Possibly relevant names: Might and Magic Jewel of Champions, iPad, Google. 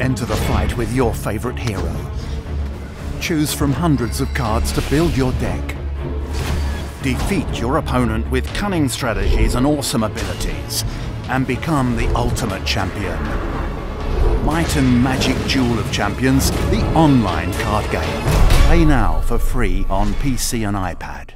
Enter the fight with your favorite hero. Choose from hundreds of cards to build your deck. Defeat your opponent with cunning strategies and awesome abilities, and become the ultimate champion. Might and Magic Jewel of Champions, the online card game. Play now for free on PC and iPad.